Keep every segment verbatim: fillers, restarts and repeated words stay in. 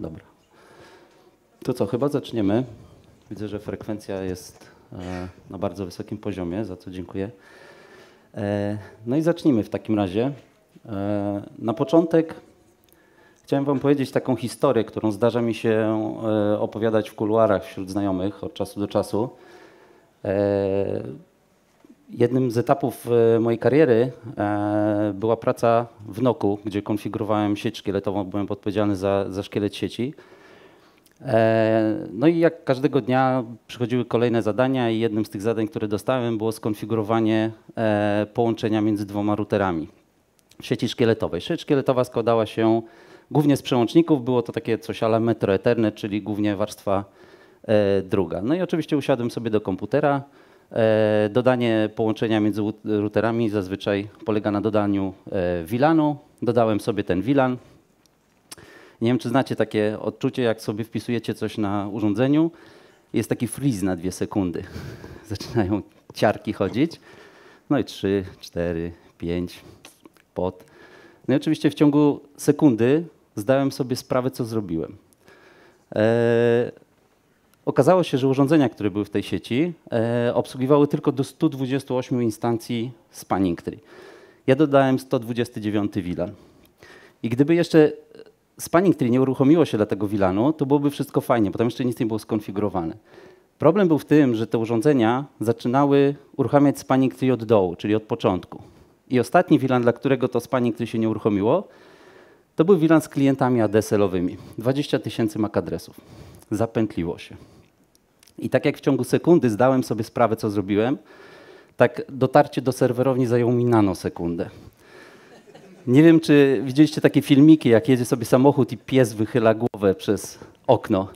Dobra. To co, chyba zaczniemy. Widzę, że frekwencja jest na bardzo wysokim poziomie, za co dziękuję. No i zacznijmy w takim razie. Na początek chciałem wam powiedzieć taką historię, którą zdarza mi się opowiadać w kuluarach wśród znajomych od czasu do czasu. Jednym z etapów mojej kariery była praca w noku, gdzie konfigurowałem sieć szkieletową, byłem odpowiedzialny za, za szkielet sieci. No i jak każdego dnia przychodziły kolejne zadania i jednym z tych zadań, które dostałem, było skonfigurowanie połączenia między dwoma routerami sieci szkieletowej. Sieć szkieletowa składała się głównie z przełączników, było to takie coś ala Metro Ethernet, czyli głównie warstwa druga. No i oczywiście usiadłem sobie do komputera. Dodanie połączenia między routerami zazwyczaj polega na dodaniu V LAN-u. Dodałem sobie ten V LAN. Nie wiem, czy znacie takie odczucie, jak sobie wpisujecie coś na urządzeniu. Jest taki freeze na dwie sekundy. Zaczynają ciarki chodzić. No i trzy, cztery, pięć, pot. No i oczywiście w ciągu sekundy zdałem sobie sprawę, co zrobiłem. Eee, Okazało się, że urządzenia, które były w tej sieci, e, obsługiwały tylko do stu dwudziestu ośmiu instancji Spanning Tree. Ja dodałem sto dwadzieścia dziewięć V LAN. I gdyby jeszcze Spanning Tree nie uruchomiło się dla tego V LAN-u, to byłoby wszystko fajnie, bo tam jeszcze nic nie było skonfigurowane. Problem był w tym, że te urządzenia zaczynały uruchamiać Spanning Tree od dołu, czyli od początku. I ostatni V LAN, dla którego to Spanning Tree się nie uruchomiło, to był V LAN z klientami A D S L-owymi. dwadzieścia tysięcy M A C adresów. Zapętliło się. I tak jak w ciągu sekundy zdałem sobie sprawę, co zrobiłem, tak dotarcie do serwerowni zajęło mi nanosekundę. Nie wiem, czy widzieliście takie filmiki, jak jedzie sobie samochód i pies wychyla głowę przez okno.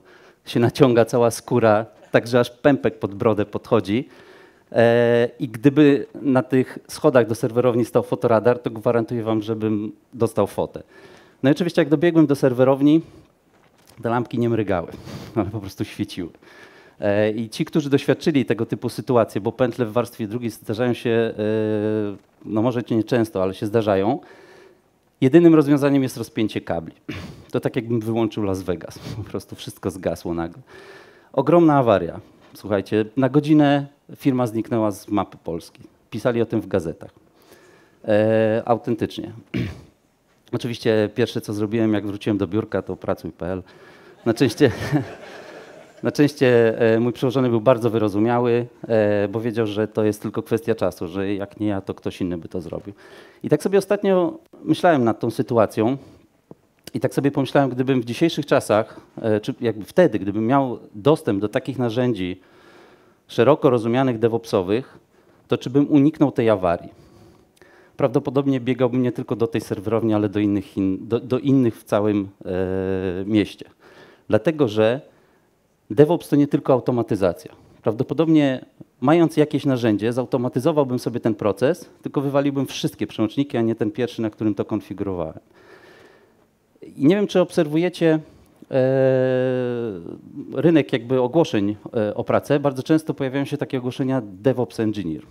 Się naciąga cała skóra, tak że aż pępek pod brodę podchodzi. I gdyby na tych schodach do serwerowni stał fotoradar, to gwarantuję wam, żebym dostał fotę. No i oczywiście jak dobiegłem do serwerowni, te lampki nie mrygały, ale po prostu świeciły. I ci, którzy doświadczyli tego typu sytuacji, bo pętle w warstwie drugiej zdarzają się, no może nie często, ale się zdarzają, jedynym rozwiązaniem jest rozpięcie kabli. To tak jakbym wyłączył Las Vegas, po prostu wszystko zgasło nagle. Ogromna awaria. Słuchajcie, na godzinę firma zniknęła z mapy Polski. Pisali o tym w gazetach. E, autentycznie. Oczywiście pierwsze, co zrobiłem, jak wróciłem do biurka, to pracuj kropka p l. Na szczęście... Na szczęście mój przełożony był bardzo wyrozumiały, bo wiedział, że to jest tylko kwestia czasu, że jak nie ja, to ktoś inny by to zrobił. I tak sobie ostatnio myślałem nad tą sytuacją i tak sobie pomyślałem, gdybym w dzisiejszych czasach, czy jakby wtedy, gdybym miał dostęp do takich narzędzi szeroko rozumianych DevOpsowych, to czy bym uniknął tej awarii? Prawdopodobnie biegałbym nie tylko do tej serwerowni, ale do innych, do, do innych w całym e, mieście. Dlatego, że DevOps to nie tylko automatyzacja. Prawdopodobnie mając jakieś narzędzie, zautomatyzowałbym sobie ten proces, tylko wywaliłbym wszystkie przełączniki, a nie ten pierwszy, na którym to konfigurowałem. I nie wiem, czy obserwujecie e, rynek jakby ogłoszeń e, o pracę. Bardzo często pojawiają się takie ogłoszenia DevOps Engineer.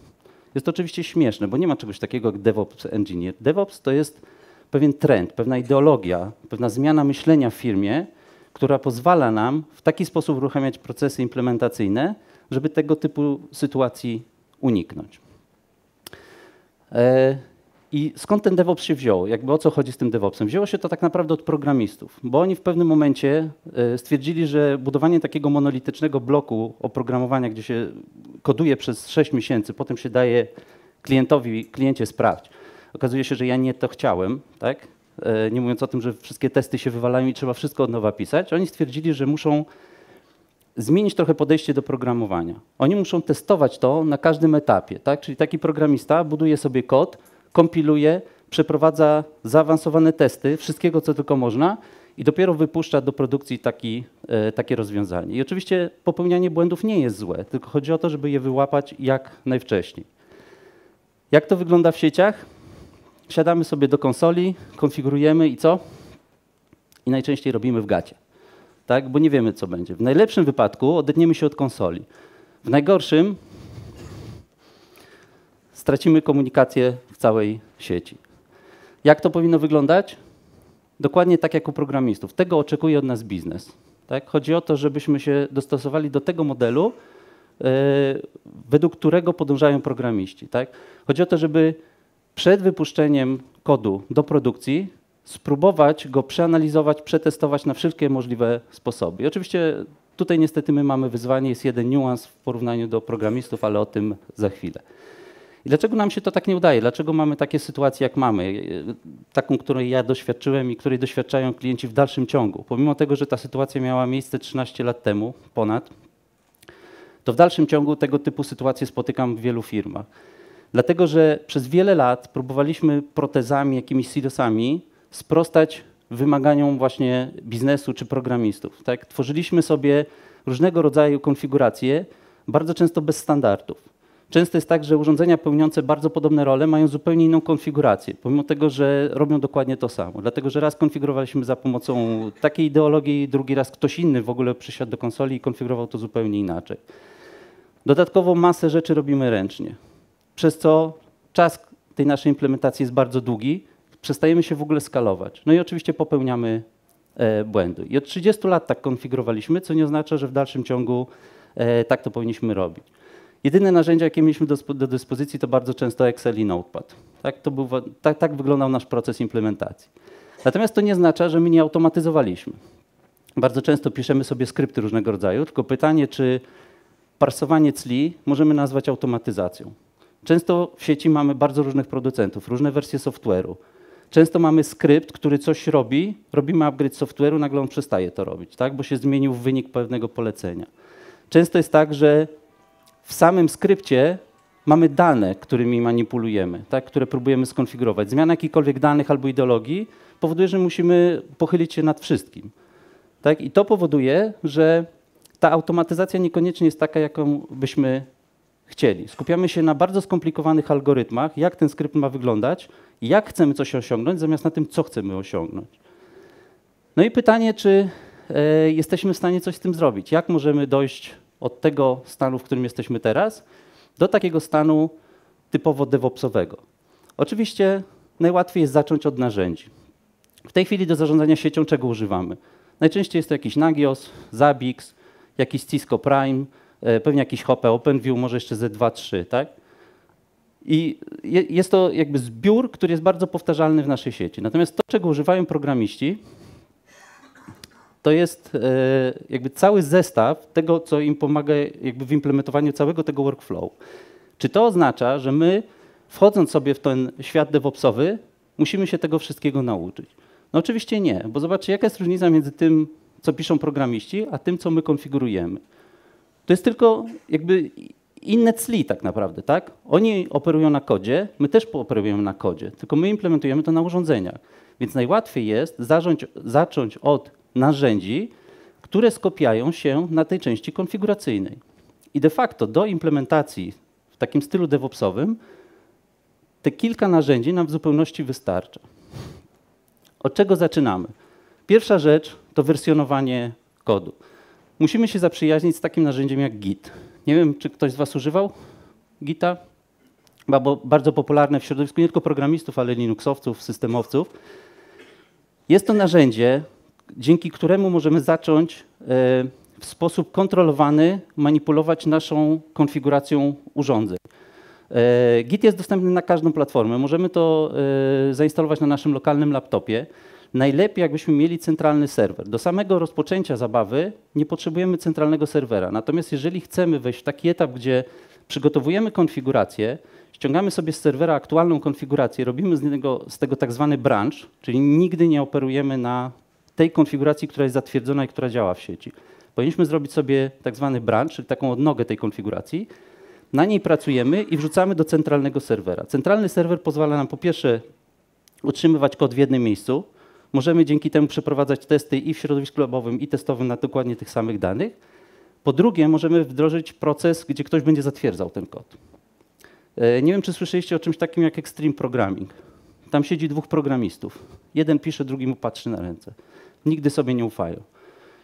Jest to oczywiście śmieszne, bo nie ma czegoś takiego jak DevOps Engineer. DevOps to jest pewien trend, pewna ideologia, pewna zmiana myślenia w firmie, która pozwala nam w taki sposób uruchamiać procesy implementacyjne, żeby tego typu sytuacji uniknąć. I skąd ten DevOps się wziął? Jakby o co chodzi z tym DevOpsem? Wzięło się to tak naprawdę od programistów, bo oni w pewnym momencie stwierdzili, że budowanie takiego monolitycznego bloku oprogramowania, gdzie się koduje przez sześć miesięcy, potem się daje klientowi, kliencie sprawdź. Okazuje się, że ja nie to chciałem, tak? Nie mówiąc o tym, że wszystkie testy się wywalają i trzeba wszystko od nowa pisać, oni stwierdzili, że muszą zmienić trochę podejście do programowania. Oni muszą testować to na każdym etapie, tak? Czyli taki programista buduje sobie kod, kompiluje, przeprowadza zaawansowane testy, wszystkiego co tylko można i dopiero wypuszcza do produkcji taki, e, takie rozwiązanie. I oczywiście popełnianie błędów nie jest złe, tylko chodzi o to, żeby je wyłapać jak najwcześniej. Jak to wygląda w sieciach? Siadamy sobie do konsoli, konfigurujemy i co? I najczęściej robimy w gacie, tak? Bo nie wiemy, co będzie. W najlepszym wypadku odetniemy się od konsoli. W najgorszym stracimy komunikację w całej sieci. Jak to powinno wyglądać? Dokładnie tak jak u programistów. Tego oczekuje od nas biznes. Tak? Chodzi o to, żebyśmy się dostosowali do tego modelu, yy, według którego podążają programiści. Tak? Chodzi o to, żeby przed wypuszczeniem kodu do produkcji spróbować go przeanalizować, przetestować na wszelkie możliwe sposoby. I oczywiście tutaj niestety my mamy wyzwanie, jest jeden niuans w porównaniu do programistów, ale o tym za chwilę. I dlaczego nam się to tak nie udaje? Dlaczego mamy takie sytuacje, jak mamy? Taką, której ja doświadczyłem i której doświadczają klienci w dalszym ciągu. Pomimo tego, że ta sytuacja miała miejsce trzynaście lat temu, ponad, to w dalszym ciągu tego typu sytuacje spotykam w wielu firmach. Dlatego, że przez wiele lat próbowaliśmy protezami, jakimiś silosami sprostać wymaganiom właśnie biznesu czy programistów. Tak? Tworzyliśmy sobie różnego rodzaju konfiguracje, bardzo często bez standardów. Często jest tak, że urządzenia pełniące bardzo podobne role mają zupełnie inną konfigurację, pomimo tego, że robią dokładnie to samo. Dlatego, że raz konfigurowaliśmy za pomocą takiej ideologii, drugi raz ktoś inny w ogóle przysiadł do konsoli i konfigurował to zupełnie inaczej. Dodatkowo masę rzeczy robimy ręcznie, przez co czas tej naszej implementacji jest bardzo długi, przestajemy się w ogóle skalować. No i oczywiście popełniamy e, błędy. I od trzydziestu lat tak konfigurowaliśmy, co nie oznacza, że w dalszym ciągu e, tak to powinniśmy robić. Jedyne narzędzia, jakie mieliśmy do, do dyspozycji, to bardzo często Excel i Notepad. Tak, to był, tak, tak wyglądał nasz proces implementacji. Natomiast to nie oznacza, że my nie automatyzowaliśmy. Bardzo często piszemy sobie skrypty różnego rodzaju, tylko pytanie, czy parsowanie C L I możemy nazwać automatyzacją. Często w sieci mamy bardzo różnych producentów, różne wersje software'u. Często mamy skrypt, który coś robi, robimy upgrade software'u, nagle on przestaje to robić, tak? Bo się zmienił wynik pewnego polecenia. Często jest tak, że w samym skrypcie mamy dane, którymi manipulujemy, tak, które próbujemy skonfigurować. Zmiana jakichkolwiek danych albo ideologii powoduje, że musimy pochylić się nad wszystkim. Tak? I to powoduje, że ta automatyzacja niekoniecznie jest taka, jaką byśmy chcieli. Skupiamy się na bardzo skomplikowanych algorytmach, jak ten skrypt ma wyglądać, jak chcemy coś osiągnąć, zamiast na tym, co chcemy osiągnąć. No i pytanie, czy e, jesteśmy w stanie coś z tym zrobić? Jak możemy dojść od tego stanu, w którym jesteśmy teraz, do takiego stanu typowo DevOpsowego. Oczywiście najłatwiej jest zacząć od narzędzi. W tej chwili do zarządzania siecią czego używamy? Najczęściej jest to jakiś Nagios, Zabbix, jakiś Cisco Prime, pewnie jakiś H O P E, OpenView, może jeszcze Z dwa, trzy, tak? I jest to jakby zbiór, który jest bardzo powtarzalny w naszej sieci. Natomiast to, czego używają programiści, to jest jakby cały zestaw tego, co im pomaga jakby w implementowaniu całego tego workflow. Czy to oznacza, że my, wchodząc sobie w ten świat DevOpsowy, musimy się tego wszystkiego nauczyć? No oczywiście nie, bo zobaczcie, jaka jest różnica między tym, co piszą programiści, a tym, co my konfigurujemy. To jest tylko jakby inne C L I tak naprawdę, tak? Oni operują na kodzie, my też operujemy na kodzie, tylko my implementujemy to na urządzeniach. Więc najłatwiej jest zacząć, zacząć od narzędzi, które skupiają się na tej części konfiguracyjnej. I de facto do implementacji w takim stylu DevOpsowym te kilka narzędzi nam w zupełności wystarcza. Od czego zaczynamy? Pierwsza rzecz to wersjonowanie kodu. Musimy się zaprzyjaźnić z takim narzędziem jak Git. Nie wiem, czy ktoś z was używał Gita? Bo bardzo popularne w środowisku nie tylko programistów, ale linuxowców, systemowców. Jest to narzędzie, dzięki któremu możemy zacząć w sposób kontrolowany manipulować naszą konfiguracją urządzeń. Git jest dostępny na każdą platformę. Możemy to zainstalować na naszym lokalnym laptopie. Najlepiej, jakbyśmy mieli centralny serwer. Do samego rozpoczęcia zabawy nie potrzebujemy centralnego serwera. Natomiast jeżeli chcemy wejść w taki etap, gdzie przygotowujemy konfigurację, ściągamy sobie z serwera aktualną konfigurację, robimy z, niego, z tego tak zwany branch, czyli nigdy nie operujemy na tej konfiguracji, która jest zatwierdzona i która działa w sieci. Powinniśmy zrobić sobie tak zwany branch, czyli taką odnogę tej konfiguracji. Na niej pracujemy i wrzucamy do centralnego serwera. Centralny serwer pozwala nam po pierwsze utrzymywać kod w jednym miejscu. Możemy dzięki temu przeprowadzać testy i w środowisku labowym, i testowym na dokładnie tych samych danych. Po drugie, możemy wdrożyć proces, gdzie ktoś będzie zatwierdzał ten kod. Nie wiem, czy słyszeliście o czymś takim jak Extreme Programming. Tam siedzi dwóch programistów. Jeden pisze, drugi mu patrzy na ręce. Nigdy sobie nie ufają.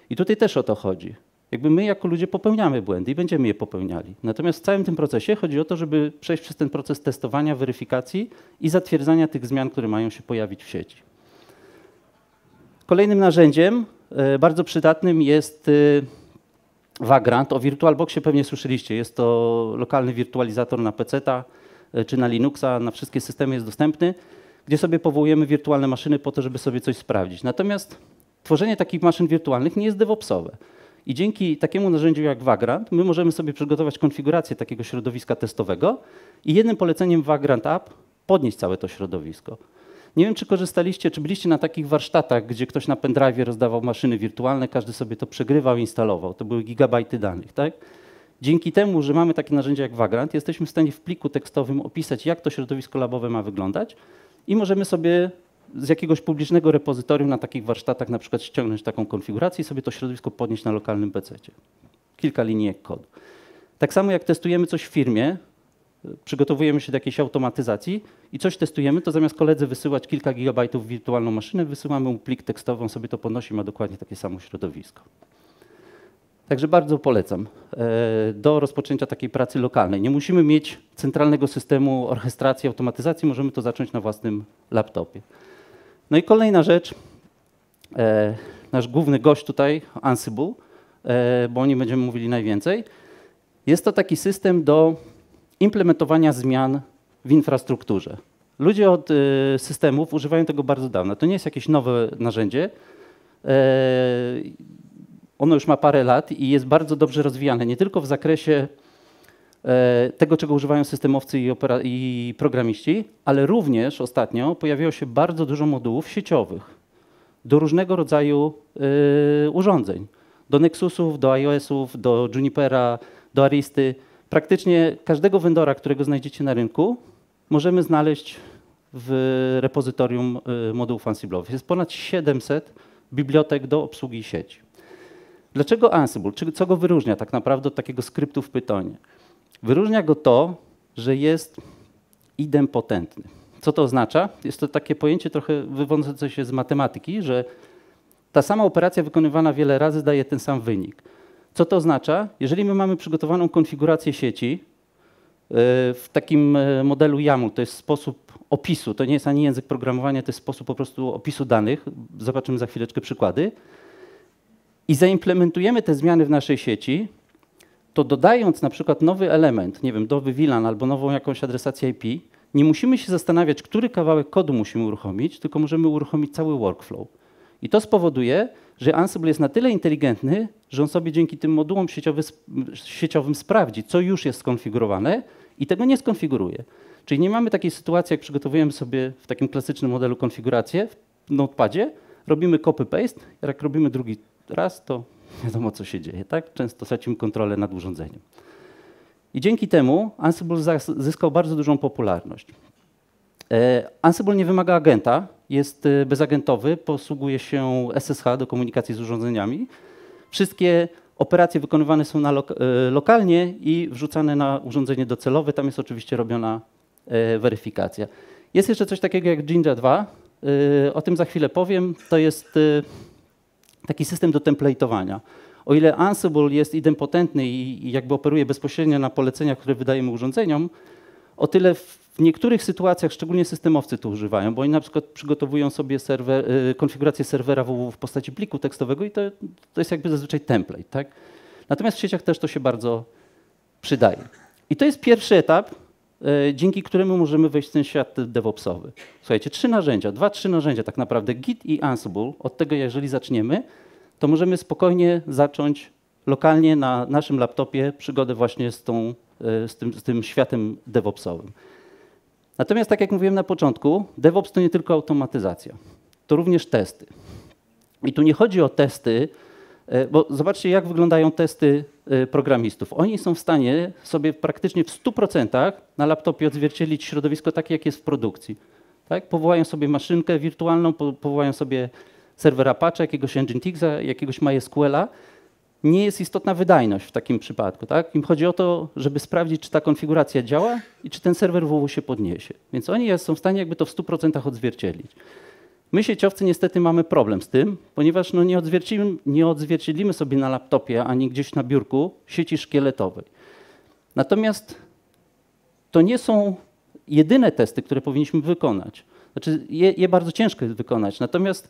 I tutaj też o to chodzi. Jakby my jako ludzie popełniamy błędy i będziemy je popełniali. Natomiast w całym tym procesie chodzi o to, żeby przejść przez ten proces testowania, weryfikacji i zatwierdzania tych zmian, które mają się pojawić w sieci. Kolejnym narzędziem bardzo przydatnym jest Vagrant. O VirtualBoxie pewnie słyszeliście. Jest to lokalny wirtualizator na peceta czy na Linuxa, na wszystkie systemy jest dostępny, gdzie sobie powołujemy wirtualne maszyny po to, żeby sobie coś sprawdzić. Natomiast tworzenie takich maszyn wirtualnych nie jest DevOpsowe. I dzięki takiemu narzędziu jak Vagrant my możemy sobie przygotować konfigurację takiego środowiska testowego i jednym poleceniem Vagrant App podnieść całe to środowisko. Nie wiem, czy korzystaliście, czy byliście na takich warsztatach, gdzie ktoś na pendrive rozdawał maszyny wirtualne, każdy sobie to przegrywał, instalował. To były gigabajty danych, tak? Dzięki temu, że mamy takie narzędzia jak Vagrant, jesteśmy w stanie w pliku tekstowym opisać, jak to środowisko labowe ma wyglądać i możemy sobie z jakiegoś publicznego repozytorium na takich warsztatach na przykład ściągnąć taką konfigurację i sobie to środowisko podnieść na lokalnym pececie. Kilka linijek kodu. Tak samo jak testujemy coś w firmie, przygotowujemy się do jakiejś automatyzacji i coś testujemy, to zamiast koledze wysyłać kilka gigabajtów w wirtualną maszynę, wysyłamy mu plik tekstowy, on sobie to podnosi, ma dokładnie takie samo środowisko. Także bardzo polecam do rozpoczęcia takiej pracy lokalnej. Nie musimy mieć centralnego systemu orchestracji, automatyzacji, możemy to zacząć na własnym laptopie. No i kolejna rzecz, nasz główny gość tutaj, Ansible, bo o nim będziemy mówili najwięcej. Jest to taki system do implementowania zmian w infrastrukturze. Ludzie od systemów używają tego bardzo dawno. To nie jest jakieś nowe narzędzie. Ono już ma parę lat i jest bardzo dobrze rozwijane, nie tylko w zakresie tego, czego używają systemowcy i, i programiści, ale również ostatnio pojawiło się bardzo dużo modułów sieciowych do różnego rodzaju y, urządzeń. Do Nexusów, do iOS-ów, do Junipera, do Aristy. Praktycznie każdego vendora, którego znajdziecie na rynku, możemy znaleźć w repozytorium y, modułów Ansible'owych. Jest ponad siedemset bibliotek do obsługi sieci. Dlaczego Ansible? Czy, co go wyróżnia tak naprawdę od takiego skryptu w Pythonie? Wyróżnia go to, że jest idempotentny. Co to oznacza? Jest to takie pojęcie trochę wywodzące się z matematyki, że ta sama operacja wykonywana wiele razy daje ten sam wynik. Co to oznacza? Jeżeli my mamy przygotowaną konfigurację sieci w takim modelu jaml, to jest sposób opisu, to nie jest ani język programowania, to jest sposób po prostu opisu danych. Zobaczymy za chwileczkę przykłady. I zaimplementujemy te zmiany w naszej sieci, to dodając na przykład nowy element, nie wiem, nowy V LAN albo nową jakąś adresację I P, nie musimy się zastanawiać, który kawałek kodu musimy uruchomić, tylko możemy uruchomić cały workflow. I to spowoduje, że Ansible jest na tyle inteligentny, że on sobie dzięki tym modułom sieciowy, sieciowym sprawdzi, co już jest skonfigurowane i tego nie skonfiguruje. Czyli nie mamy takiej sytuacji, jak przygotowujemy sobie w takim klasycznym modelu konfigurację w notepadzie, robimy copy-paste, jak robimy drugi raz, to wiadomo, co się dzieje, tak? Często stracimy kontrolę nad urządzeniem. I dzięki temu Ansible zyskał bardzo dużą popularność. Ansible nie wymaga agenta, jest bezagentowy, posługuje się S S H do komunikacji z urządzeniami. Wszystkie operacje wykonywane są na lok lokalnie i wrzucane na urządzenie docelowe, tam jest oczywiście robiona weryfikacja. Jest jeszcze coś takiego jak Jinja dwa, o tym za chwilę powiem, to jest taki system do templatowania. O ile Ansible jest idempotentny i jakby operuje bezpośrednio na poleceniach, które wydajemy urządzeniom, o tyle w niektórych sytuacjach, szczególnie systemowcy to używają, bo oni na przykład przygotowują sobie serwer, konfigurację serwera w postaci pliku tekstowego i to, to jest jakby zazwyczaj template, tak? Natomiast w sieciach też to się bardzo przydaje. I to jest pierwszy etap, dzięki któremu możemy wejść w ten świat DevOpsowy. Słuchajcie, trzy narzędzia, dwa, trzy narzędzia tak naprawdę, Git i Ansible, od tego jeżeli zaczniemy, to możemy spokojnie zacząć lokalnie na naszym laptopie przygodę właśnie z, tą, z, tym, z tym światem DevOpsowym. Natomiast tak jak mówiłem na początku, DevOps to nie tylko automatyzacja, to również testy. I tu nie chodzi o testy, bo zobaczcie, jak wyglądają testy programistów. Oni są w stanie sobie praktycznie w stu procentach na laptopie odzwierciedlić środowisko takie, jak jest w produkcji. Tak? Powołają sobie maszynkę wirtualną, powołają sobie serwer Apache, jakiegoś EngineXa, jakiegoś MySQL-a. Nie jest istotna wydajność w takim przypadku. Tak? Im chodzi o to, żeby sprawdzić, czy ta konfiguracja działa i czy ten serwer W W się podniesie. Więc oni są w stanie jakby to w stu procentach odzwierciedlić. My sieciowcy niestety mamy problem z tym, ponieważ no nie, odzwierciedlimy, nie odzwierciedlimy sobie na laptopie ani gdzieś na biurku sieci szkieletowej. Natomiast to nie są jedyne testy, które powinniśmy wykonać. Znaczy je, je bardzo ciężko jest wykonać. Natomiast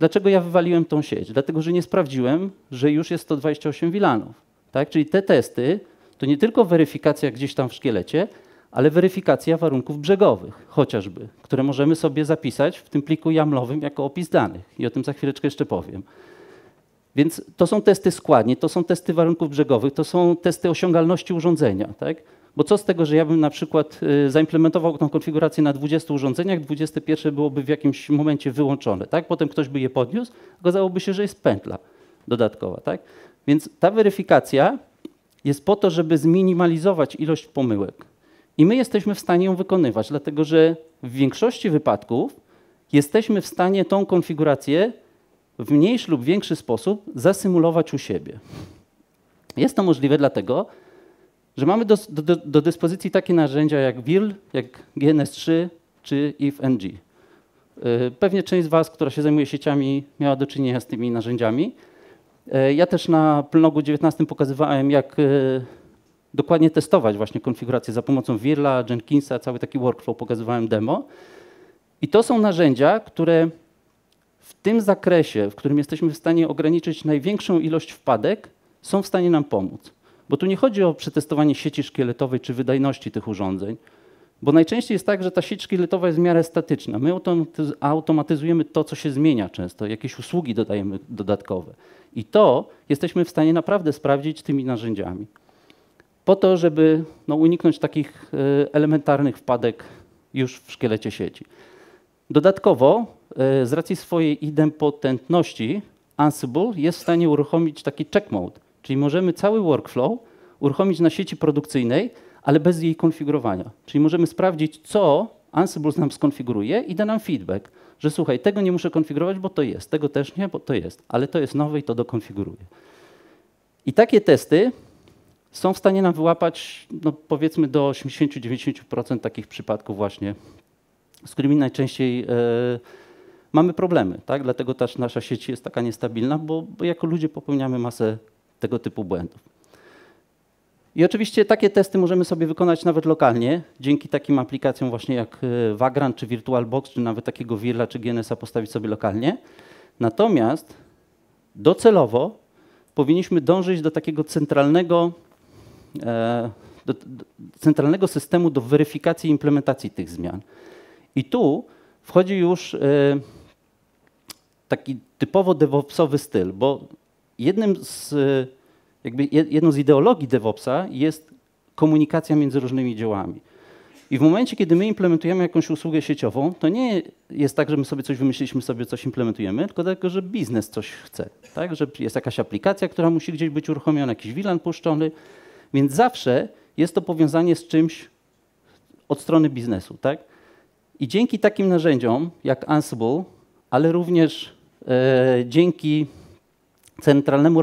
Dlaczego ja wywaliłem tą sieć? Dlatego, że nie sprawdziłem, że już jest sto dwadzieścia osiem wilanów. Tak? Czyli te testy to nie tylko weryfikacja gdzieś tam w szkielecie, ale weryfikacja warunków brzegowych chociażby, które możemy sobie zapisać w tym pliku jamlowym jako opis danych. I o tym za chwileczkę jeszcze powiem. Więc to są testy składni, to są testy warunków brzegowych, to są testy osiągalności urządzenia. Tak? Bo co z tego, że ja bym na przykład zaimplementował tę konfigurację na dwudziestu urządzeniach, dwudzieste pierwsze byłoby w jakimś momencie wyłączone. Tak? Potem ktoś by je podniósł, okazałoby się, że jest pętla dodatkowa. Tak? Więc ta weryfikacja jest po to, żeby zminimalizować ilość pomyłek. I my jesteśmy w stanie ją wykonywać, dlatego że w większości wypadków jesteśmy w stanie tą konfigurację w mniejszy lub większy sposób zasymulować u siebie. Jest to możliwe dlatego, że mamy do, do, do dyspozycji takie narzędzia jak Virl, jak G N S trzy czy if N G. Pewnie część z was, która się zajmuje sieciami, miała do czynienia z tymi narzędziami. Ja też na plnogu dziewiętnastym pokazywałem, jak dokładnie testować właśnie konfigurację za pomocą Virla, Jenkinsa, cały taki workflow pokazywałem demo. I to są narzędzia, które w tym zakresie, w którym jesteśmy w stanie ograniczyć największą ilość wpadek, są w stanie nam pomóc. Bo tu nie chodzi o przetestowanie sieci szkieletowej czy wydajności tych urządzeń, bo najczęściej jest tak, że ta sieć szkieletowa jest w miarę statyczna. My automatyzujemy to, co się zmienia często, jakieś usługi dodajemy dodatkowe. I to jesteśmy w stanie naprawdę sprawdzić tymi narzędziami. Po to, żeby no, uniknąć takich y, elementarnych wpadek już w szkielecie sieci. Dodatkowo, y, z racji swojej idempotentności, Ansible jest w stanie uruchomić taki check mode, czyli możemy cały workflow uruchomić na sieci produkcyjnej, ale bez jej konfigurowania. Czyli możemy sprawdzić, co Ansible nam skonfiguruje i da nam feedback, że słuchaj, tego nie muszę konfigurować, bo to jest, tego też nie, bo to jest, ale to jest nowe i to dokonfiguruję. I takie testy są w stanie nam wyłapać, no powiedzmy, do osiemdziesięciu do dziewięćdziesięciu procent takich przypadków właśnie, z którymi najczęściej y, mamy problemy. Tak? Dlatego też nasza sieć jest taka niestabilna, bo, bo jako ludzie popełniamy masę tego typu błędów. I oczywiście takie testy możemy sobie wykonać nawet lokalnie, dzięki takim aplikacjom właśnie jak Vagrant, czy VirtualBox, czy nawet takiego Virla, czy G N S a postawić sobie lokalnie. Natomiast docelowo powinniśmy dążyć do takiego centralnego Do, do centralnego systemu do weryfikacji i implementacji tych zmian. I tu wchodzi już y, taki typowo DevOpsowy styl, bo jednym z, jakby jedną z ideologii DevOpsa jest komunikacja między różnymi działami. I w momencie, kiedy my implementujemy jakąś usługę sieciową, to nie jest tak, że my sobie coś wymyśliliśmy, sobie coś implementujemy, tylko dlatego, że biznes coś chce. Tak? Że jest jakaś aplikacja, która musi gdzieś być uruchomiona, jakiś V LAN puszczony. Więc zawsze jest to powiązanie z czymś od strony biznesu. Tak? I dzięki takim narzędziom jak Ansible, ale również e, dzięki centralnemu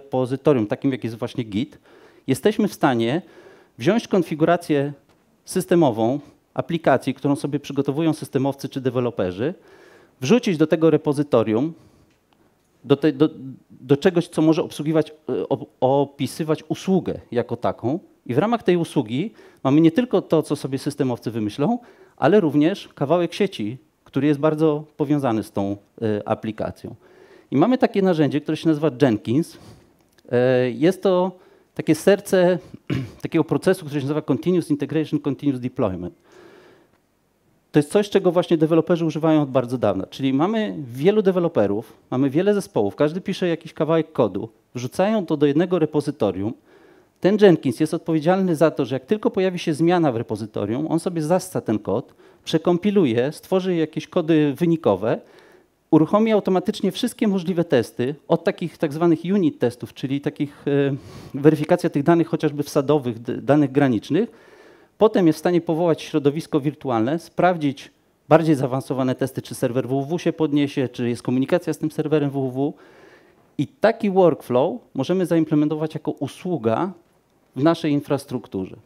repozytorium, takim jak jest właśnie Git, jesteśmy w stanie wziąć konfigurację systemową aplikacji, którą sobie przygotowują systemowcy czy deweloperzy, wrzucić do tego repozytorium, Do, te, do, do czegoś, co może obsługiwać, op, opisywać usługę jako taką. I w ramach tej usługi mamy nie tylko to, co sobie systemowcy wymyślą, ale również kawałek sieci, który jest bardzo powiązany z tą y, aplikacją. I mamy takie narzędzie, które się nazywa Jenkins. Y, jest to takie serce takiego procesu, który się nazywa Continuous Integration, Continuous Deployment. To jest coś, czego właśnie deweloperzy używają od bardzo dawna. Czyli mamy wielu deweloperów, mamy wiele zespołów, każdy pisze jakiś kawałek kodu, wrzucają to do jednego repozytorium. Ten Jenkins jest odpowiedzialny za to, że jak tylko pojawi się zmiana w repozytorium, on sobie zasca ten kod, przekompiluje, stworzy jakieś kody wynikowe, uruchomi automatycznie wszystkie możliwe testy, od takich tak zwanych unit testów, czyli takich y, weryfikacja tych danych chociażby wsadowych, danych granicznych. Potem jest w stanie powołać środowisko wirtualne, sprawdzić bardziej zaawansowane testy, czy serwer W W W się podniesie, czy jest komunikacja z tym serwerem W W W. I taki workflow możemy zaimplementować jako usługa w naszej infrastrukturze.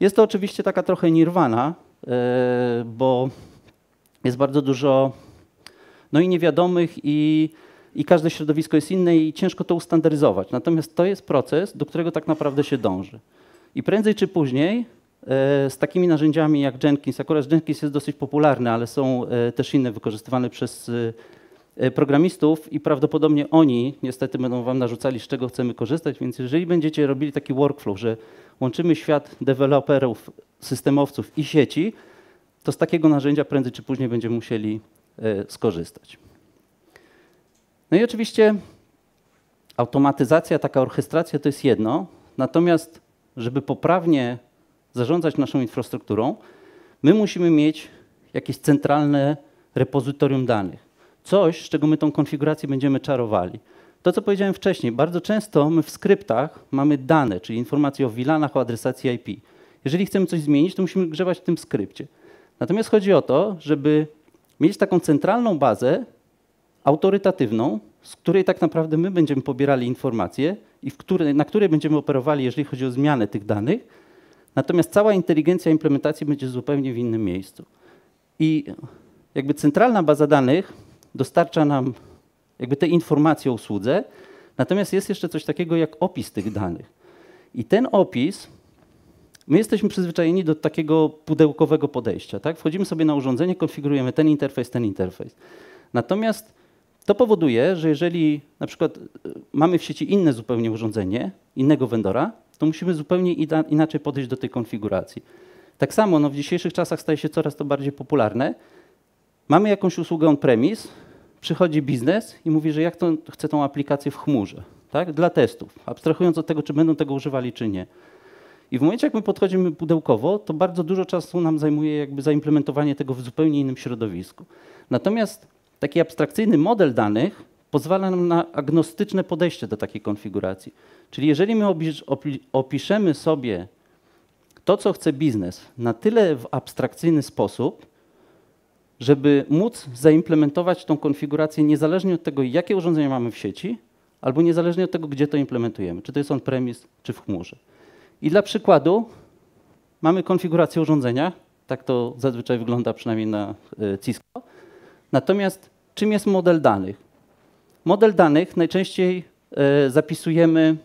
Jest to oczywiście taka trochę nirwana, yy, bo jest bardzo dużo no i niewiadomych i, i każde środowisko jest inne i ciężko to ustandaryzować. Natomiast to jest proces, do którego tak naprawdę się dąży. I prędzej czy później z takimi narzędziami jak Jenkins, akurat Jenkins jest dosyć popularny, ale są też inne wykorzystywane przez programistów i prawdopodobnie oni niestety będą wam narzucali, z czego chcemy korzystać, więc jeżeli będziecie robili taki workflow, że łączymy świat deweloperów, systemowców i sieci, to z takiego narzędzia prędzej czy później będziemy musieli skorzystać. No i oczywiście automatyzacja, taka orchestracja to jest jedno, natomiast żeby poprawnie zarządzać naszą infrastrukturą, my musimy mieć jakieś centralne repozytorium danych. Coś, z czego my tą konfigurację będziemy czarowali. To, co powiedziałem wcześniej, bardzo często my w skryptach mamy dane, czyli informacje o wilanach, o adresacji I P. Jeżeli chcemy coś zmienić, to musimy grzewać w tym skrypcie. Natomiast chodzi o to, żeby mieć taką centralną bazę autorytatywną, z której tak naprawdę my będziemy pobierali informacje i w której, na której będziemy operowali, jeżeli chodzi o zmianę tych danych. Natomiast cała inteligencja implementacji będzie zupełnie w innym miejscu. I jakby centralna baza danych dostarcza nam jakby te informacje o usłudze, natomiast jest jeszcze coś takiego jak opis tych danych. I ten opis, my jesteśmy przyzwyczajeni do takiego pudełkowego podejścia, tak? Wchodzimy sobie na urządzenie, konfigurujemy ten interfejs, ten interfejs. Natomiast to powoduje, że jeżeli na przykład mamy w sieci inne zupełnie urządzenie, innego vendora, to musimy zupełnie inaczej podejść do tej konfiguracji. Tak samo no, w dzisiejszych czasach staje się coraz to bardziej popularne. Mamy jakąś usługę on-premise, przychodzi biznes i mówi, że jak to chce tą aplikację w chmurze, tak? Dla testów, abstrahując od tego, czy będą tego używali, czy nie. I w momencie, jak my podchodzimy pudełkowo, to bardzo dużo czasu nam zajmuje jakby zaimplementowanie tego w zupełnie innym środowisku. Natomiast taki abstrakcyjny model danych pozwala nam na agnostyczne podejście do takiej konfiguracji. Czyli jeżeli my opiszemy sobie to, co chce biznes, na tyle w abstrakcyjny sposób, żeby móc zaimplementować tą konfigurację niezależnie od tego, jakie urządzenia mamy w sieci, albo niezależnie od tego, gdzie to implementujemy, czy to jest on-premise, czy w chmurze. I dla przykładu mamy konfigurację urządzenia, tak to zazwyczaj wygląda przynajmniej na Cisco. Natomiast czym jest model danych? Model danych najczęściej zapisujemy,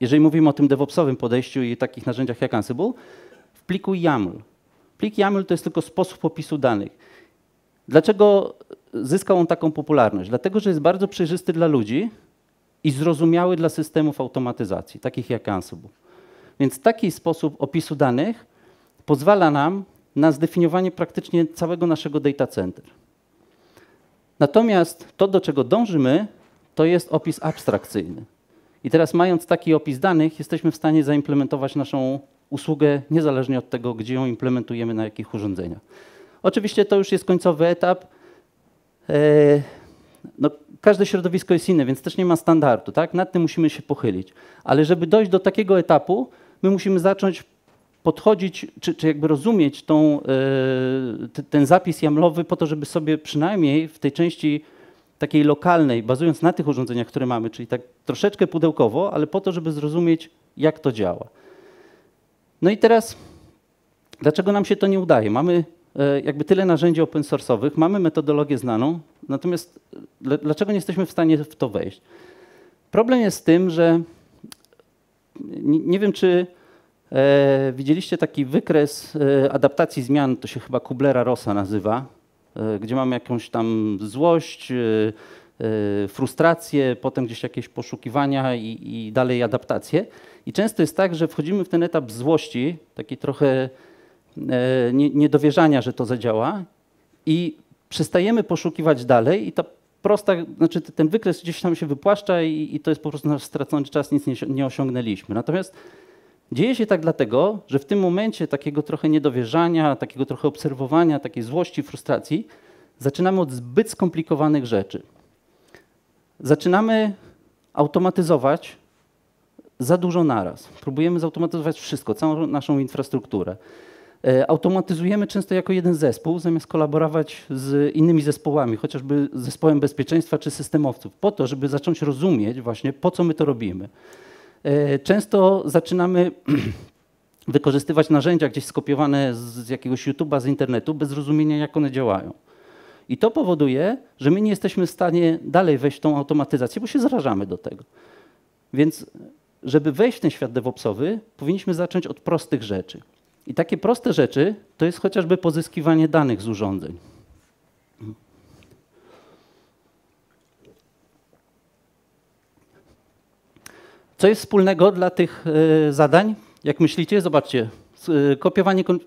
jeżeli mówimy o tym DevOpsowym podejściu i takich narzędziach jak Ansible, w pliku yamel. Plik yamel to jest tylko sposób opisu danych. Dlaczego zyskał on taką popularność? Dlatego, że jest bardzo przejrzysty dla ludzi i zrozumiały dla systemów automatyzacji, takich jak Ansible. Więc taki sposób opisu danych pozwala nam na zdefiniowanie praktycznie całego naszego data center. Natomiast to, do czego dążymy, to jest opis abstrakcyjny. I teraz mając taki opis danych, jesteśmy w stanie zaimplementować naszą usługę niezależnie od tego, gdzie ją implementujemy, na jakich urządzeniach. Oczywiście to już jest końcowy etap. No, każde środowisko jest inne, więc też nie ma standardu, tak? Nad tym musimy się pochylić. Ale żeby dojść do takiego etapu, my musimy zacząć podchodzić, czy, czy jakby rozumieć tą, yy, ten zapis jamlowy po to, żeby sobie przynajmniej w tej części takiej lokalnej, bazując na tych urządzeniach, które mamy, czyli tak troszeczkę pudełkowo, ale po to, żeby zrozumieć, jak to działa. No i teraz, dlaczego nam się to nie udaje? Mamy e, jakby tyle narzędzi open source'owych, mamy metodologię znaną, natomiast le, dlaczego nie jesteśmy w stanie w to wejść? Problem jest z tym, że nie, nie wiem, czy e, widzieliście taki wykres e, adaptacji zmian, to się chyba Kublera-Rossa nazywa, e, gdzie mamy jakąś tam złość, e, e, frustrację, potem gdzieś jakieś poszukiwania i, i dalej adaptacje. I często jest tak, że wchodzimy w ten etap złości, taki trochę e, niedowierzania, że to zadziała i przestajemy poszukiwać dalej i ta prosta, znaczy ten wykres gdzieś tam się wypłaszcza i, i to jest po prostu nasz stracony czas, nic nie, nie osiągnęliśmy. Natomiast dzieje się tak dlatego, że w tym momencie takiego trochę niedowierzania, takiego trochę obserwowania, takiej złości, frustracji, zaczynamy od zbyt skomplikowanych rzeczy. Zaczynamy automatyzować za dużo naraz. Próbujemy zautomatyzować wszystko, całą naszą infrastrukturę. E, automatyzujemy często jako jeden zespół, zamiast kolaborować z innymi zespołami, chociażby zespołem bezpieczeństwa czy systemowców, po to, żeby zacząć rozumieć właśnie, po co my to robimy. E, często zaczynamy wykorzystywać narzędzia gdzieś skopiowane z, z jakiegoś YouTube'a, z internetu, bez rozumienia, jak one działają. I to powoduje, że my nie jesteśmy w stanie dalej wejść w tą automatyzację, bo się zrażamy do tego. Więc żeby wejść w ten świat DevOpsowy, powinniśmy zacząć od prostych rzeczy. I takie proste rzeczy to jest chociażby pozyskiwanie danych z urządzeń. Co jest wspólnego dla tych y, zadań? Jak myślicie? Zobaczcie. Y, kopiowanie... Kon...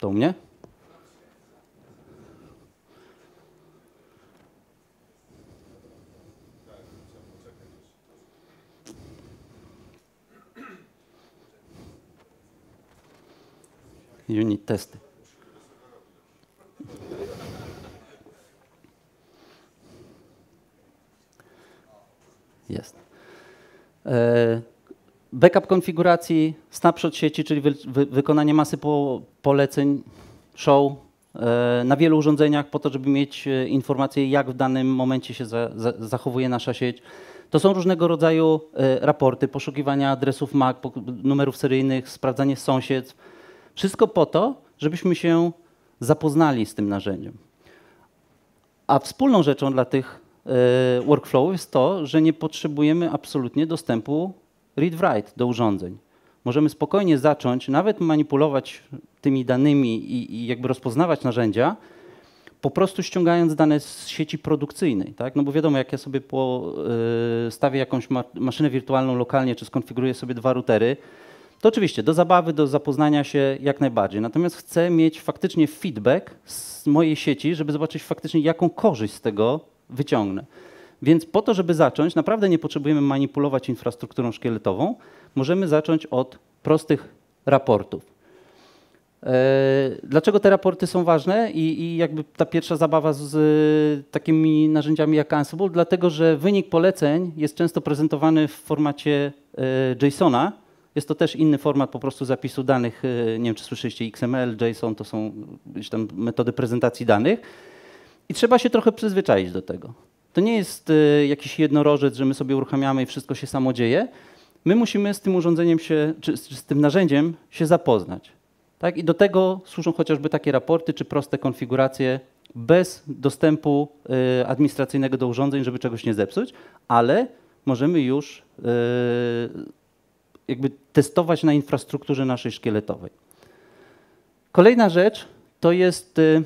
To u mnie? Unit testy. Jest. Backup konfiguracji, snapshot sieci, czyli wy, wy, wykonanie masy po, poleceń, show na wielu urządzeniach po to, żeby mieć informację, jak w danym momencie się za, za, zachowuje nasza sieć. To są różnego rodzaju raporty, poszukiwania adresów M A C, numerów seryjnych, sprawdzanie sąsiedztw. Wszystko po to, żebyśmy się zapoznali z tym narzędziem. A wspólną rzeczą dla tych workflow jest to, że nie potrzebujemy absolutnie dostępu read-write do urządzeń. Możemy spokojnie zacząć nawet manipulować tymi danymi i, i jakby rozpoznawać narzędzia, po prostu ściągając dane z sieci produkcyjnej. Tak? No bo wiadomo, jak ja sobie postawię jakąś ma maszynę wirtualną lokalnie, czy skonfiguruję sobie dwa routery, to oczywiście do zabawy, do zapoznania się jak najbardziej. Natomiast chcę mieć faktycznie feedback z mojej sieci, żeby zobaczyć faktycznie, jaką korzyść z tego wyciągnę. Więc po to, żeby zacząć, naprawdę nie potrzebujemy manipulować infrastrukturą szkieletową. Możemy zacząć od prostych raportów. Dlaczego te raporty są ważne i, i jakby ta pierwsza zabawa z takimi narzędziami jak Ansible? Dlatego, że wynik poleceń jest często prezentowany w formacie JSON-a. Jest to też inny format po prostu zapisu danych. Nie wiem, czy słyszeliście X M L, JSON, to są gdzieś tam metody prezentacji danych. I trzeba się trochę przyzwyczaić do tego. To nie jest y, jakiś jednorożec, że my sobie uruchamiamy i wszystko się samo dzieje. My musimy z tym urządzeniem się, czy z, czy z tym narzędziem się zapoznać. Tak? I do tego służą chociażby takie raporty, czy proste konfiguracje bez dostępu y, administracyjnego do urządzeń, żeby czegoś nie zepsuć, ale możemy już y, jakby testować na infrastrukturze naszej szkieletowej. Kolejna rzecz to jest... Y,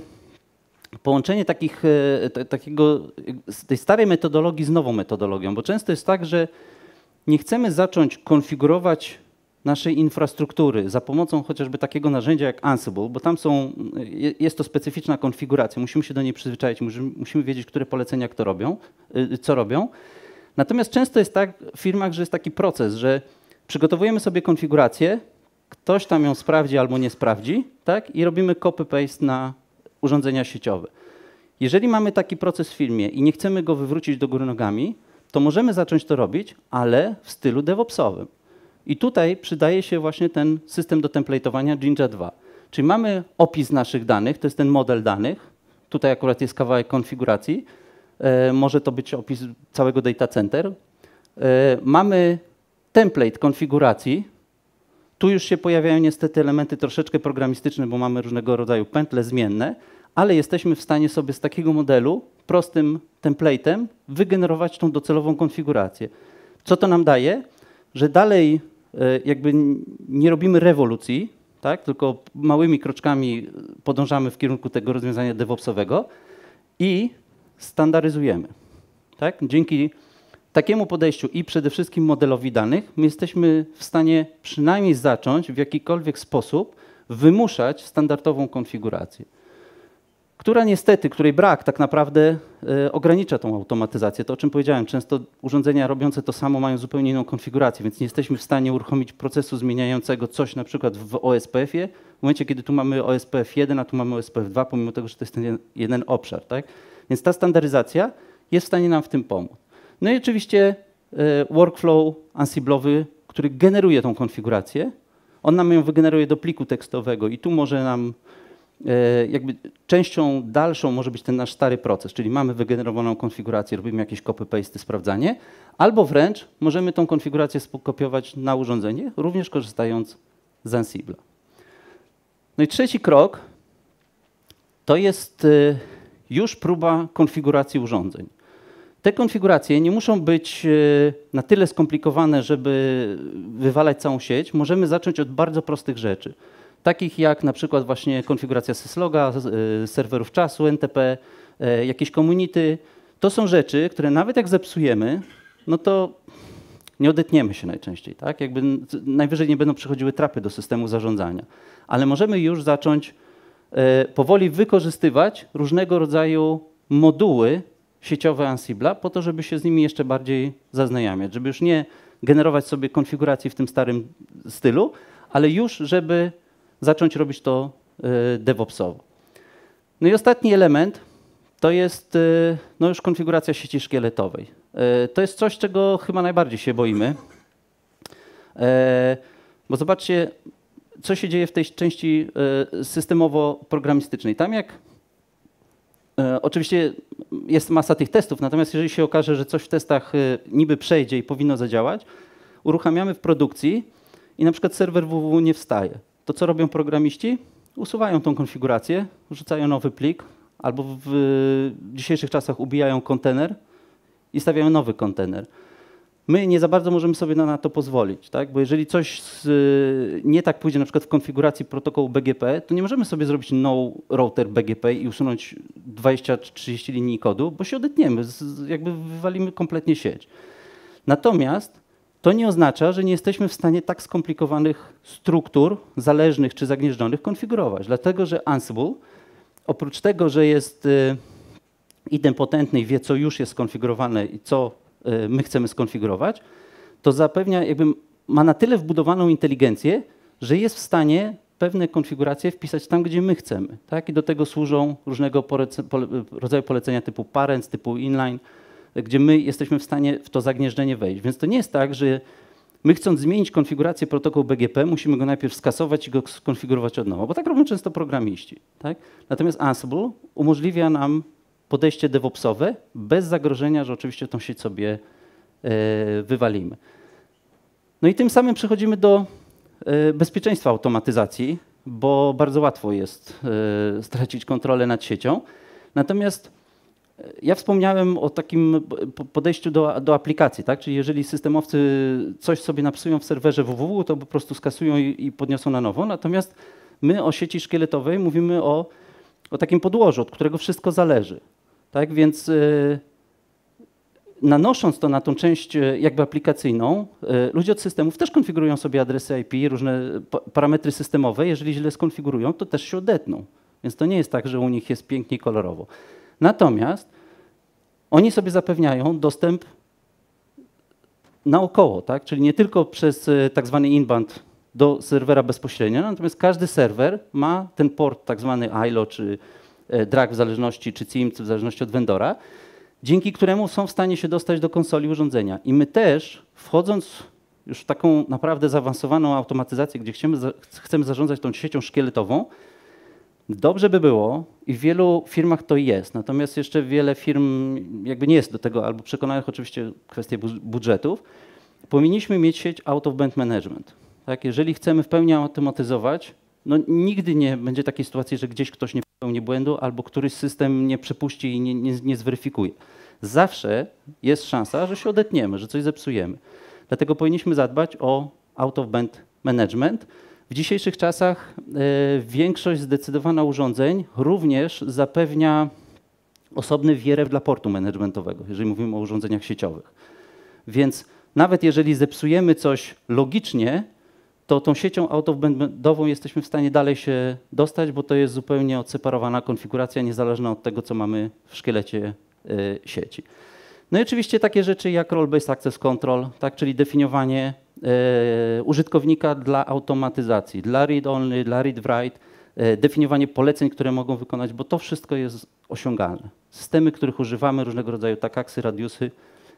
Połączenie takich, t, takiego, tej starej metodologii z nową metodologią, bo często jest tak, że nie chcemy zacząć konfigurować naszej infrastruktury za pomocą chociażby takiego narzędzia jak Ansible, bo tam są, jest to specyficzna konfiguracja, musimy się do niej przyzwyczaić, musimy wiedzieć, które polecenia kto robią, co robią. Natomiast często jest tak w firmach, że jest taki proces, że przygotowujemy sobie konfigurację, ktoś tam ją sprawdzi albo nie sprawdzi, tak, i robimy copy-paste na urządzenia sieciowe. Jeżeli mamy taki proces w firmie i nie chcemy go wywrócić do góry nogami, to możemy zacząć to robić, ale w stylu DevOpsowym. I tutaj przydaje się właśnie ten system do templatowania Jinja dwa. Czyli mamy opis naszych danych, to jest ten model danych. Tutaj akurat jest kawałek konfiguracji. E, może to być opis całego data center. E, mamy template konfiguracji. Tu już się pojawiają niestety elementy troszeczkę programistyczne, bo mamy różnego rodzaju pętle zmienne, ale jesteśmy w stanie sobie z takiego modelu, prostym template'em, wygenerować tą docelową konfigurację. Co to nam daje? Że dalej jakby nie robimy rewolucji, tak? Tylko małymi kroczkami podążamy w kierunku tego rozwiązania DevOpsowego i standaryzujemy. Tak? Dzięki takiemu podejściu i przede wszystkim modelowi danych, my jesteśmy w stanie przynajmniej zacząć w jakikolwiek sposób wymuszać standardową konfigurację, która niestety, której brak tak naprawdę y, ogranicza tą automatyzację. To, o czym powiedziałem, często urządzenia robiące to samo mają zupełnie inną konfigurację, więc nie jesteśmy w stanie uruchomić procesu zmieniającego coś na przykład w O S P F-ie, w momencie, kiedy tu mamy O S P F jeden, a tu mamy O S P F dwa, pomimo tego, że to jest ten jeden obszar. Tak? Więc ta standaryzacja jest w stanie nam w tym pomóc. No i oczywiście workflow ansiblowy, który generuje tą konfigurację. On nam ją wygeneruje do pliku tekstowego i tu może nam jakby częścią dalszą może być ten nasz stary proces, czyli mamy wygenerowaną konfigurację, robimy jakieś copy-paste, sprawdzanie, albo wręcz możemy tą konfigurację skopiować na urządzenie, również korzystając z Ansibla. No i trzeci krok to jest już próba konfiguracji urządzeń. Te konfiguracje nie muszą być na tyle skomplikowane, żeby wywalać całą sieć. Możemy zacząć od bardzo prostych rzeczy, takich jak na przykład właśnie konfiguracja sysloga, serwerów czasu, N T P, jakieś community. To są rzeczy, które nawet jak zepsujemy, no to nie odetniemy się najczęściej, tak? Jakby najwyżej nie będą przychodziły trapy do systemu zarządzania. Ale możemy już zacząć e, powoli wykorzystywać różnego rodzaju moduły sieciowe Ansible'a po to, żeby się z nimi jeszcze bardziej zaznajamiać, żeby już nie generować sobie konfiguracji w tym starym stylu, ale już, żeby zacząć robić to e, DevOpsowo. No i ostatni element to jest e, no już konfiguracja sieci szkieletowej. To jest coś, czego chyba najbardziej się boimy, bo zobaczcie, co się dzieje w tej części systemowo-programistycznej. Tam jak, oczywiście jest masa tych testów, natomiast jeżeli się okaże, że coś w testach niby przejdzie i powinno zadziałać, uruchamiamy w produkcji i na przykład serwer W W W nie wstaje. To co robią programiści? Usuwają tą konfigurację, rzucają nowy plik albo w dzisiejszych czasach ubijają kontener i stawiamy nowy kontener. My nie za bardzo możemy sobie na to pozwolić, tak? Bo jeżeli coś z, nie tak pójdzie na przykład w konfiguracji protokołu B G P, to nie możemy sobie zrobić no router B G P i usunąć dwadzieścia trzydzieści linii kodu, bo się odetniemy, z, jakby wywalimy kompletnie sieć. Natomiast to nie oznacza, że nie jesteśmy w stanie tak skomplikowanych struktur zależnych czy zagnieżdżonych konfigurować, dlatego że Ansible, oprócz tego, że jest y, idempotentny i wie, co już jest skonfigurowane i co y, my chcemy skonfigurować, to zapewnia, jakby ma na tyle wbudowaną inteligencję, że jest w stanie pewne konfiguracje wpisać tam, gdzie my chcemy. Tak? I do tego służą różnego polece, pole, rodzaju polecenia typu parents, typu inline, gdzie my jesteśmy w stanie w to zagnieżdżenie wejść. Więc to nie jest tak, że my chcąc zmienić konfigurację protokołu B G P, musimy go najpierw skasować i go skonfigurować od nowa, bo tak robią często programiści. Tak? Natomiast Ansible umożliwia nam podejście DevOpsowe bez zagrożenia, że oczywiście tą sieć sobie e, wywalimy. No i tym samym przechodzimy do e, bezpieczeństwa automatyzacji, bo bardzo łatwo jest e, stracić kontrolę nad siecią. Natomiast ja wspomniałem o takim podejściu do, do aplikacji, tak? Czyli jeżeli systemowcy coś sobie napisują w serwerze W W W, to po prostu skasują i, i podniosą na nowo. Natomiast my o sieci szkieletowej mówimy o, o takim podłożu, od którego wszystko zależy. Tak więc yy, nanosząc to na tą część jakby aplikacyjną, yy, ludzie od systemów też konfigurują sobie adresy I P, różne pa parametry systemowe. Jeżeli źle skonfigurują, to też się odetną. Więc to nie jest tak, że u nich jest pięknie i kolorowo. Natomiast oni sobie zapewniają dostęp naokoło, tak? Czyli nie tylko przez yy, tak zwany inbound do serwera bezpośrednio, natomiast każdy serwer ma ten port tak zwany I L O czy D R A C w zależności, czy C I M C w zależności od vendora, dzięki któremu są w stanie się dostać do konsoli urządzenia. I my też, wchodząc już w taką naprawdę zaawansowaną automatyzację, gdzie chcemy, chcemy zarządzać tą siecią szkieletową, dobrze by było i w wielu firmach to jest, natomiast jeszcze wiele firm jakby nie jest do tego albo przekonanych, oczywiście kwestie budżetów, powinniśmy mieć sieć out-of-band management. Tak, jeżeli chcemy w pełni automatyzować, no nigdy nie będzie takiej sytuacji, że gdzieś ktoś nie popełni błędu albo któryś system nie przepuści i nie, nie, nie zweryfikuje. Zawsze jest szansa, że się odetniemy, że coś zepsujemy. Dlatego powinniśmy zadbać o out-of-band management. W dzisiejszych czasach y, większość zdecydowana urządzeń również zapewnia osobny V R F dla portu managementowego, jeżeli mówimy o urządzeniach sieciowych. Więc nawet jeżeli zepsujemy coś logicznie, to tą siecią out-of-bandową jesteśmy w stanie dalej się dostać, bo to jest zupełnie odseparowana konfiguracja, niezależna od tego, co mamy w szkielecie y, sieci. No i oczywiście takie rzeczy jak role-based access control, tak, czyli definiowanie y, użytkownika dla automatyzacji, dla read-only, dla read-write, y, definiowanie poleceń, które mogą wykonać, bo to wszystko jest osiągalne. Systemy, których używamy, różnego rodzaju takaksy, radiusy,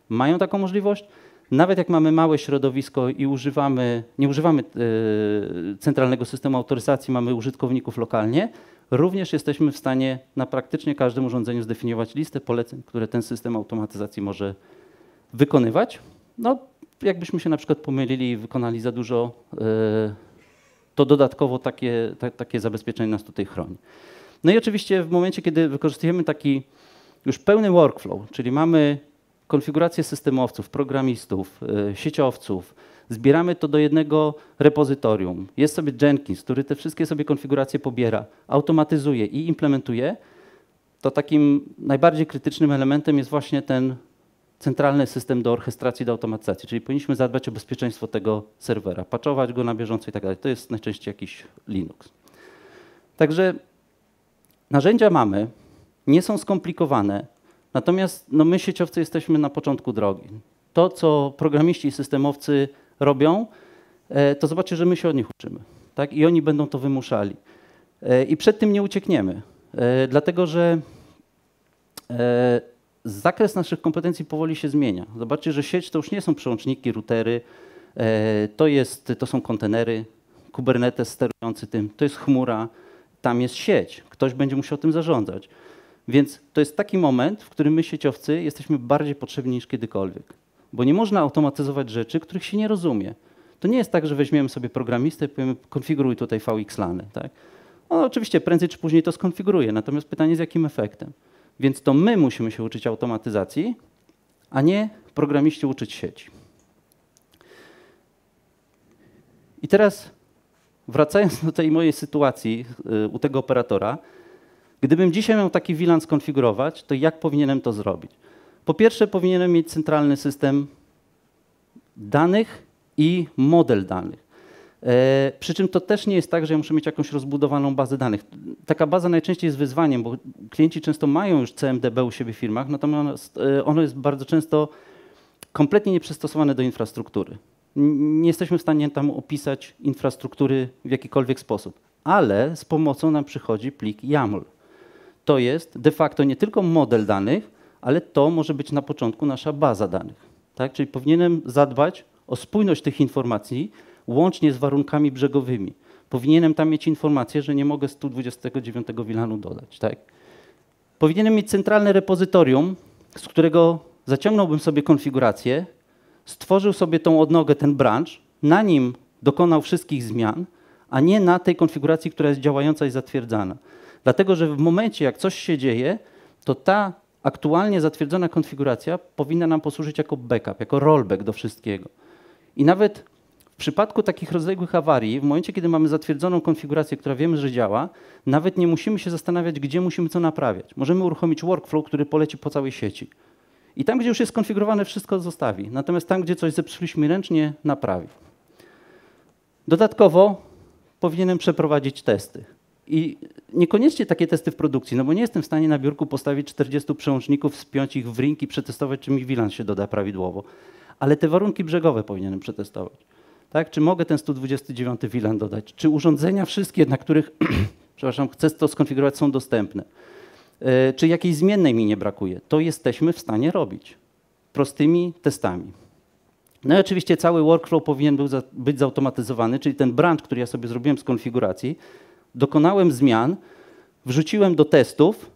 mają taką możliwość. Nawet jak mamy małe środowisko i używamy, nie używamy y, centralnego systemu autoryzacji, mamy użytkowników lokalnie, również jesteśmy w stanie na praktycznie każdym urządzeniu zdefiniować listę poleceń, które ten system automatyzacji może wykonywać. No, jakbyśmy się na przykład pomylili i wykonali za dużo, y, to dodatkowo takie, ta, takie zabezpieczenie nas tutaj chroni. No i oczywiście w momencie, kiedy wykorzystujemy taki już pełny workflow, czyli mamy konfigurację systemowców, programistów, yy, sieciowców, zbieramy to do jednego repozytorium. Jest sobie Jenkins, który te wszystkie sobie konfiguracje pobiera, automatyzuje i implementuje, to takim najbardziej krytycznym elementem jest właśnie ten centralny system do orchestracji, do automatyzacji, czyli powinniśmy zadbać o bezpieczeństwo tego serwera, patchować go na bieżąco i tak dalej. To jest najczęściej jakiś Linux. Także narzędzia mamy, nie są skomplikowane, natomiast no, my sieciowcy jesteśmy na początku drogi. To, co programiści i systemowcy robią, to zobaczcie, że my się od nich uczymy, tak? I oni będą to wymuszali. I przed tym nie uciekniemy, dlatego że zakres naszych kompetencji powoli się zmienia. Zobaczcie, że sieć to już nie są przełączniki, routery, to, jest, to są kontenery, Kubernetes sterujący tym, to jest chmura, tam jest sieć, ktoś będzie musiał tym zarządzać. Więc to jest taki moment, w którym my sieciowcy jesteśmy bardziej potrzebni niż kiedykolwiek, bo nie można automatyzować rzeczy, których się nie rozumie. To nie jest tak, że weźmiemy sobie programistę i powiemy, konfiguruj tutaj V X LANy, tak? No, oczywiście prędzej czy później to skonfiguruje, natomiast pytanie z jakim efektem. Więc to my musimy się uczyć automatyzacji, a nie programiści uczyć sieci. I teraz wracając do tej mojej sytuacji yy, u tego operatora, gdybym dzisiaj miał taki V LAN skonfigurować, to jak powinienem to zrobić? Po pierwsze powinienem mieć centralny system danych i model danych. E, przy czym to też nie jest tak, że ja muszę mieć jakąś rozbudowaną bazę danych. Taka baza najczęściej jest wyzwaniem, bo klienci często mają już C M D B u siebie w firmach, natomiast ono jest bardzo często kompletnie nieprzystosowane do infrastruktury. Nie jesteśmy w stanie tam opisać infrastruktury w jakikolwiek sposób, ale z pomocą nam przychodzi plik yamel. To jest de facto nie tylko model danych, ale to może być na początku nasza baza danych. Tak? Czyli powinienem zadbać o spójność tych informacji, łącznie z warunkami brzegowymi. Powinienem tam mieć informację, że nie mogę sto dwadzieścia dziewięć V LANu dodać. Tak? Powinienem mieć centralne repozytorium, z którego zaciągnąłbym sobie konfigurację, stworzył sobie tą odnogę, ten branch, na nim dokonał wszystkich zmian, a nie na tej konfiguracji, która jest działająca i zatwierdzana. Dlatego, że w momencie, jak coś się dzieje, to ta aktualnie zatwierdzona konfiguracja powinna nam posłużyć jako backup, jako rollback do wszystkiego. I nawet w przypadku takich rozległych awarii, w momencie, kiedy mamy zatwierdzoną konfigurację, która wiemy, że działa, nawet nie musimy się zastanawiać, gdzie musimy co naprawiać. Możemy uruchomić workflow, który poleci po całej sieci. I tam, gdzie już jest skonfigurowane, wszystko zostawi. Natomiast tam, gdzie coś zepsuliśmy ręcznie, naprawi. Dodatkowo powinienem przeprowadzić testy. I niekoniecznie takie testy w produkcji, no bo nie jestem w stanie na biurku postawić czterdziestu przełączników, spiąć ich w ring i przetestować, czy mi V LAN się doda prawidłowo. Ale te warunki brzegowe powinienem przetestować. Tak? Czy mogę ten sto dwadzieścia dziewięć V LAN dodać? Czy urządzenia wszystkie, na których przepraszam, chcę to skonfigurować, są dostępne? E, czy jakiejś zmiennej mi nie brakuje? To jesteśmy w stanie robić prostymi testami. No i oczywiście cały workflow powinien był za, być zautomatyzowany, czyli ten branch, który ja sobie zrobiłem z konfiguracji, dokonałem zmian, wrzuciłem do testów,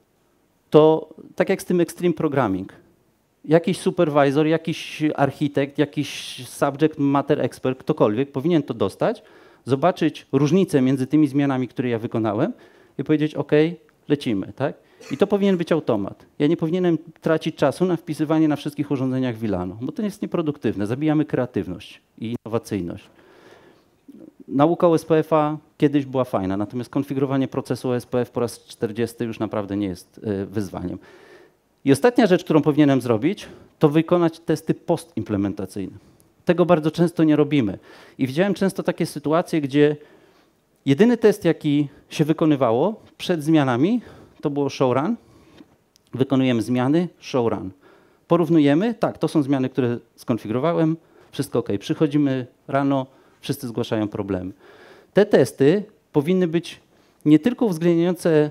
to tak jak z tym Extreme Programming. Jakiś supervisor, jakiś architekt, jakiś subject matter expert, ktokolwiek powinien to dostać, zobaczyć różnicę między tymi zmianami, które ja wykonałem i powiedzieć, OK, lecimy. Tak? I to powinien być automat. Ja nie powinienem tracić czasu na wpisywanie na wszystkich urządzeniach V LANu, bo to jest nieproduktywne. Zabijamy kreatywność i innowacyjność. Nauka O S P F a kiedyś była fajna, natomiast konfigurowanie procesu O S P F po raz czterdziesty już naprawdę nie jest wyzwaniem. I ostatnia rzecz, którą powinienem zrobić, to wykonać testy postimplementacyjne. Tego bardzo często nie robimy. I widziałem często takie sytuacje, gdzie jedyny test, jaki się wykonywało przed zmianami, to było showrun. Wykonujemy zmiany, showrun. Porównujemy, tak, to są zmiany, które skonfigurowałem, wszystko OK. Przychodzimy rano, wszyscy zgłaszają problemy. Te testy powinny być nie tylko uwzględniające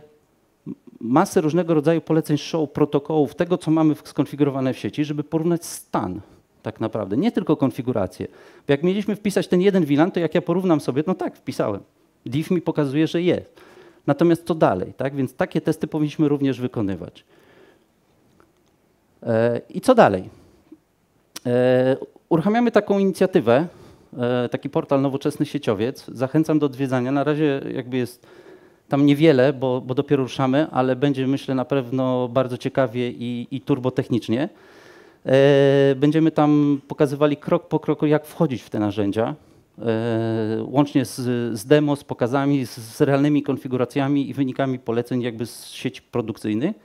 masę różnego rodzaju poleceń, show, protokołów, tego, co mamy skonfigurowane w sieci, żeby porównać stan tak naprawdę, nie tylko konfigurację. Bo jak mieliśmy wpisać ten jeden V LAN, to jak ja porównam sobie, no tak, wpisałem. div mi pokazuje, że jest. Natomiast co dalej, tak? Więc takie testy powinniśmy również wykonywać. E, I co dalej? E, uruchamiamy taką inicjatywę, e, taki portal Nowoczesny Sieciowiec. Zachęcam do odwiedzania. Na razie jakby jest tam niewiele, bo, bo dopiero ruszamy, ale będzie, myślę, na pewno bardzo ciekawie i, i turbotechnicznie. E, będziemy tam pokazywali krok po kroku, jak wchodzić w te narzędzia, e, łącznie z, z demo, z pokazami, z, z realnymi konfiguracjami i wynikami poleceń jakby z sieci produkcyjnych,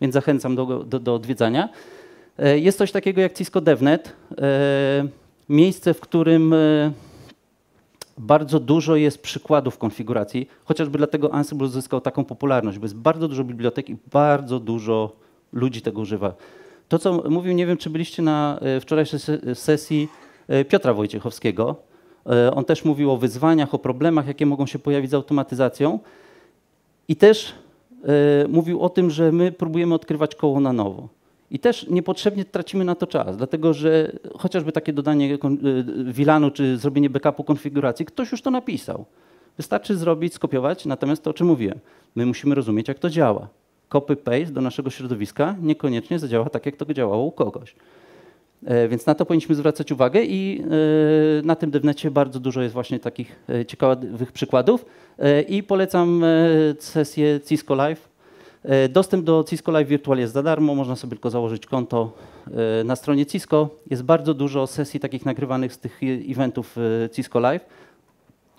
więc zachęcam do, do, do odwiedzania. Jest coś takiego jak Cisco DevNet, miejsce, w którym bardzo dużo jest przykładów konfiguracji, chociażby dlatego Ansible zyskał taką popularność, bo jest bardzo dużo bibliotek i bardzo dużo ludzi tego używa. To, co mówił, nie wiem, czy byliście na wczorajszej sesji Piotra Wojciechowskiego. On też mówił o wyzwaniach, o problemach, jakie mogą się pojawić z automatyzacją i też mówił o tym, że my próbujemy odkrywać koło na nowo. I też niepotrzebnie tracimy na to czas, dlatego że chociażby takie dodanie V LAN-u czy zrobienie backupu konfiguracji, ktoś już to napisał. Wystarczy zrobić, skopiować, natomiast to, o czym mówiłem, my musimy rozumieć, jak to działa. Copy-paste do naszego środowiska niekoniecznie zadziała tak, jak to działało u kogoś. Więc na to powinniśmy zwracać uwagę i na tym DevNecie bardzo dużo jest właśnie takich ciekawych przykładów i polecam sesję Cisco Live. Dostęp do Cisco Live Virtual jest za darmo, można sobie tylko założyć konto na stronie Cisco. Jest bardzo dużo sesji takich nagrywanych z tych eventów Cisco Live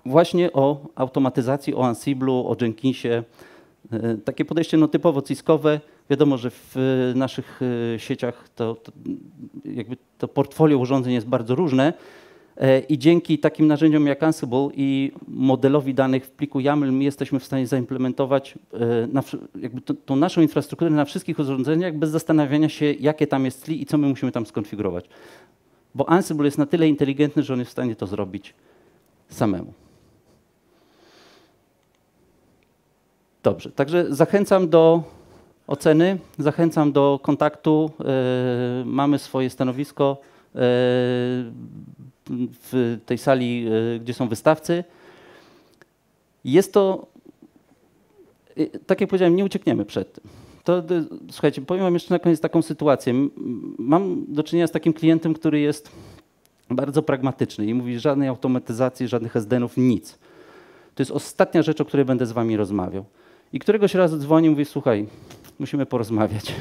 właśnie o automatyzacji, o Ansiblu, o Jenkinsie. Takie podejście no, typowo ciskowe. Wiadomo, że w naszych sieciach to, to, jakby to portfolio urządzeń jest bardzo różne i dzięki takim narzędziom jak Ansible i modelowi danych w pliku jamel my jesteśmy w stanie zaimplementować na, jakby to, tą naszą infrastrukturę na wszystkich urządzeniach bez zastanawiania się, jakie tam jest C L I i co my musimy tam skonfigurować. Bo Ansible jest na tyle inteligentny, że on jest w stanie to zrobić samemu. Dobrze, także zachęcam do oceny, zachęcam do kontaktu, yy, mamy swoje stanowisko yy, w tej sali, yy, gdzie są wystawcy. Jest to, yy, tak jak powiedziałem, nie uciekniemy przed tym. To, yy, słuchajcie, powiem wam jeszcze na koniec taką sytuację. Mam do czynienia z takim klientem, który jest bardzo pragmatyczny i mówi żadnej automatyzacji, żadnych S D N-ów, nic. To jest ostatnia rzecz, o której będę z wami rozmawiał. I któregoś razu dzwoni i mówi, słuchaj, musimy porozmawiać.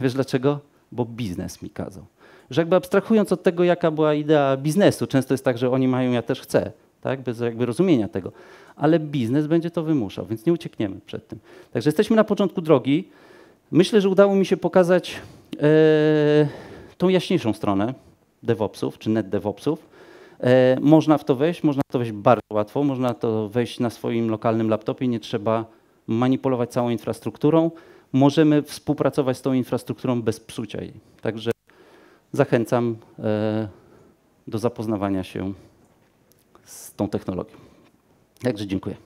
Wiesz dlaczego? Bo biznes mi kazał. Że jakby abstrahując od tego, jaka była idea biznesu, często jest tak, że oni mają, ja też chcę, tak? Bez jakby rozumienia tego. Ale biznes będzie to wymuszał, więc nie uciekniemy przed tym. Także jesteśmy na początku drogi. Myślę, że udało mi się pokazać e, tą jaśniejszą stronę DevOpsów, czy NetDevOpsów. E, można w to wejść, można w to wejść bardzo łatwo, można to wejść na swoim lokalnym laptopie, nie trzeba manipulować całą infrastrukturą, możemy współpracować z tą infrastrukturą bez psucia jej. Także zachęcam e, do zapoznawania się z tą technologią. Także dziękuję.